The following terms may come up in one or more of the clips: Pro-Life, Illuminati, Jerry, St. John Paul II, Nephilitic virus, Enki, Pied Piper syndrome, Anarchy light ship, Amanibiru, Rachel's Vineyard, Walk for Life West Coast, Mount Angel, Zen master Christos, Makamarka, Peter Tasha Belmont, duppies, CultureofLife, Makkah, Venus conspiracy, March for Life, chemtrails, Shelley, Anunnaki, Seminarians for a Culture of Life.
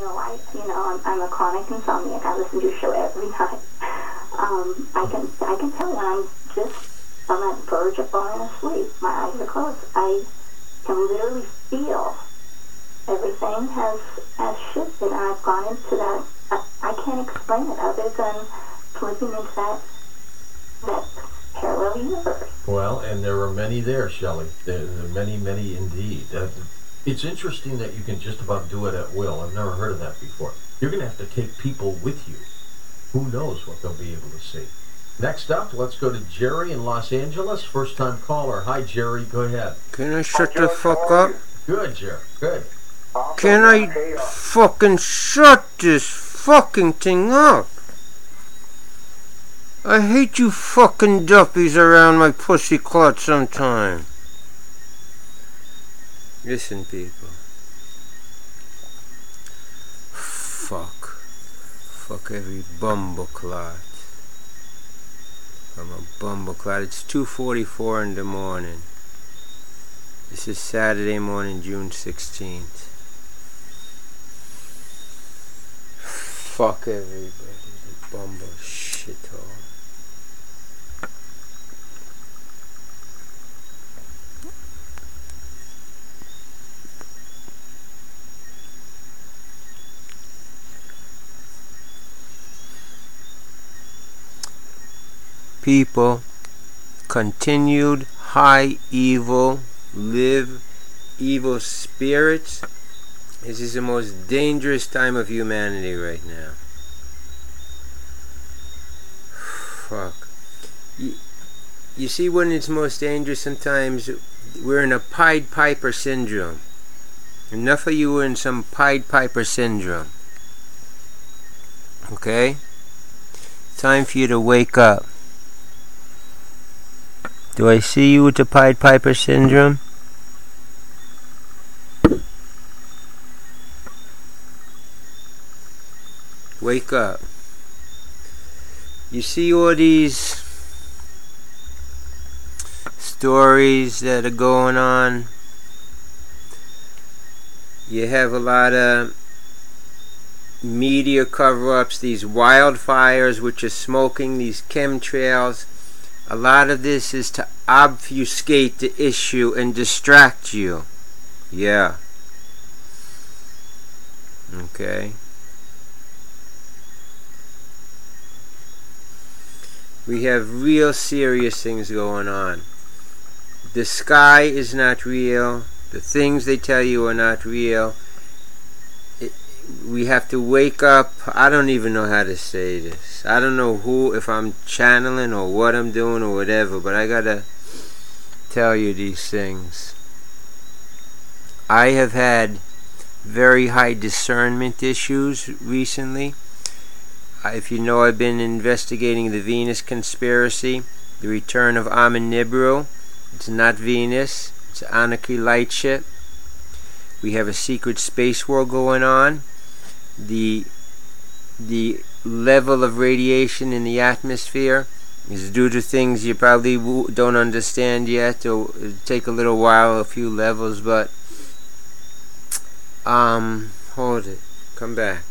No, I'm a chronic insomniac. I listen to your show every night. I can tell when I'm just on that verge of falling asleep. My eyes are closed. I can literally feel everything has shifted. I've gone into that. I can't explain it other than slipping into that parallel universe. Well, and there are many there, Shelley. There are many, many indeed. It's interesting that you can just about do it at will. I've never heard of that before. You're going to have to take people with you. Who knows what they'll be able to see. Next up, let's go to Jerry in Los Angeles. First-time caller. Hi, Jerry. Go ahead. Can I shut the fuck up? Good, Jerry. Good. Can I fucking shut this fucking thing up? I hate you fucking duppies around my pussy clot sometime. Listen, people. Fuck. Fuck every bumbleclot. I'm a bumbleclot. It's 2:44 in the morning. This is Saturday morning, June 16th. Fuck everybody, you bumble shithole. People, continued high evil, live evil spirits. This is the most dangerous time of humanity right now. Fuck. You see when it's most dangerous sometimes? We're in a Pied Piper syndrome. Enough of you were in some Pied Piper syndrome. Okay? Time for you to wake up. Do I see you with the Pied Piper syndrome? Wake up. You see all these stories that are going on. You have a lot of media cover-ups, these wildfires which are smoking, these chemtrails. A lot of this is to obfuscate the issue and distract you. Yeah. Okay. We have real serious things going on. The sky is not real. The things they tell you are not real. We have to wake up. I don't even know how to say this. I don't know who, if I'm channeling or what I'm doing or whatever, but I gotta tell you these things. I have had very high discernment issues recently. If you know, I've been investigating the Venus conspiracy, the return of Amanibiru. It's not Venus, it's Anarchy light ship. We have a secret space war going on. The level of radiation in the atmosphere is due to things you probably don't understand yet, or it'll take a little while, a few levels, but hold it, come back.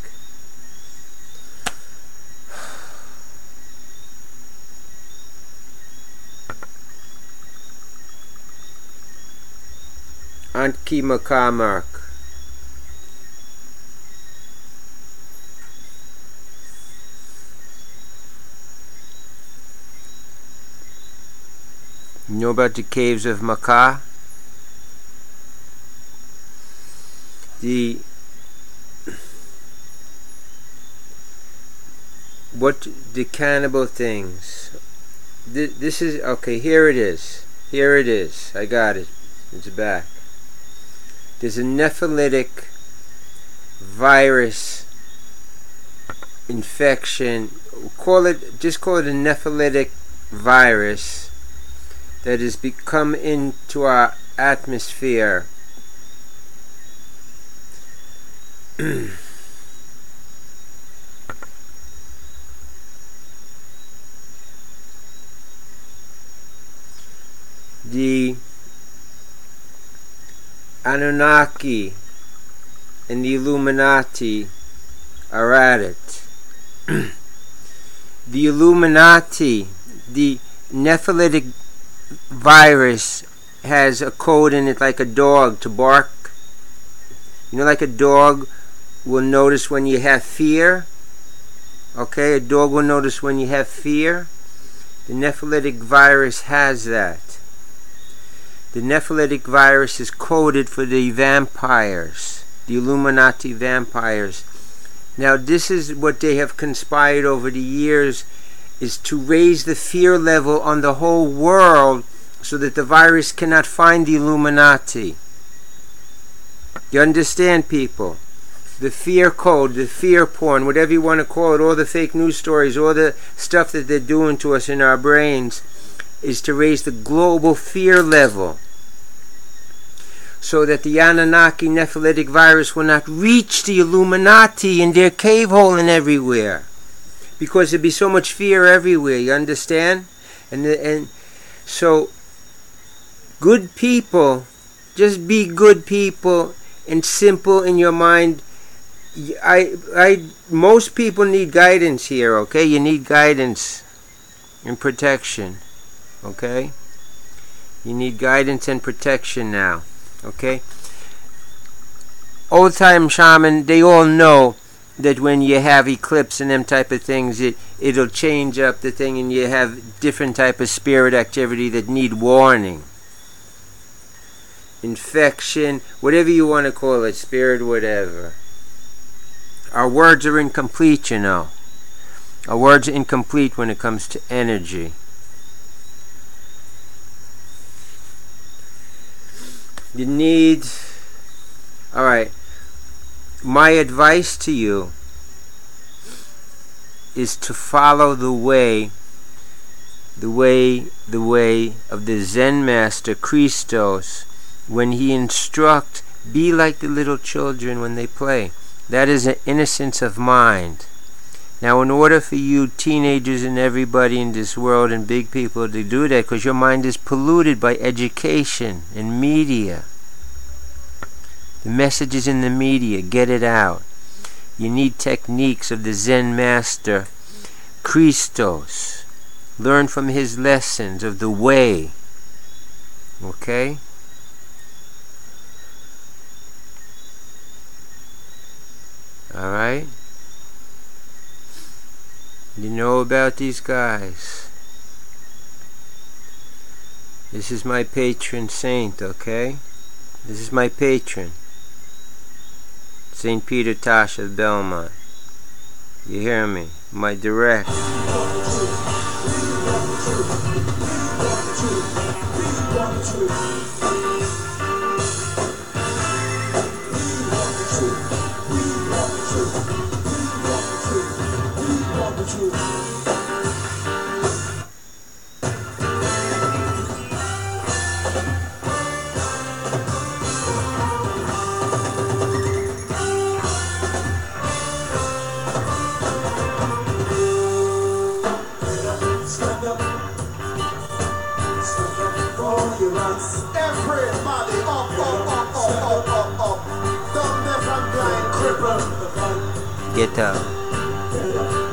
Enki Makamarka. You know about the caves of Makkah? The cannibal things. This is okay. Here it is. Here it is. I got it. It's back. There's a Nephilitic virus infection. Just call it a Nephilitic virus that has become into our atmosphere. The Anunnaki and the Illuminati are at it. The Illuminati, the Nephilitic virus has a code in it like a dog to bark. You know, like a dog will notice when you have fear. Okay, a dog will notice when you have fear. The Nephilitic virus has that. The Nephilitic virus is coded for the vampires, the Illuminati vampires. Now this is what they have conspired over the years, is to raise the fear level on the whole world so that the virus cannot find the Illuminati. You understand, people? The fear code, the fear porn, whatever you want to call it, all the fake news stories, all the stuff that they're doing to us in our brains is to raise the global fear level so that the Anunnaki Nephilitic virus will not reach the Illuminati in their cave hole and everywhere, because there'd be so much fear everywhere, you understand? And so, good people, just be good people and simple in your mind. Most people need guidance here, okay? You need guidance and protection, okay? You need guidance and protection now. Okay, old time shaman, they all know that when you have eclipse and them type of things, it'll change up the thing and you have different type of spirit activity that need warning, infection, whatever you want to call it, spirit, whatever. Our words are incomplete, you know. Our words are incomplete when it comes to energy. You need, alright, my advice to you is to follow the way of the Zen master Christos when he instruct, be like the little children when they play. That is an innocence of mind. Now, in order for you teenagers and everybody in this world and big people to do that, because your mind is polluted by education and media. The messages in the media, get it out. You need techniques of the Zen master Christos. Learn from his lessons of the way. Okay? Alright? You know about these guys. This is my patron saint, okay? This is my patron. Saint Peter Tasha Belmont. You hear me? My direct.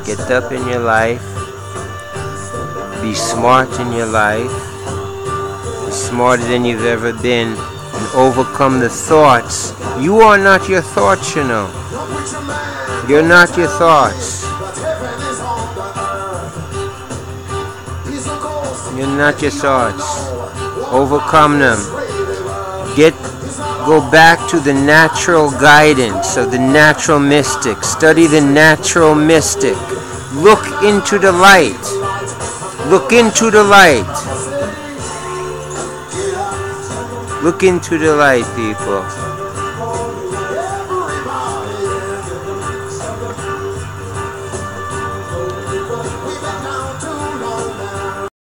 Get up in your life. Be smart in your life. Be smarter than you've ever been, and overcome the thoughts. You are not your thoughts, you know. You're not your thoughts. You're not your thoughts. Overcome them. Go back to the natural guidance of the natural mystic. Study the natural mystic. Look into the light. Look into the light. Look into the light, people.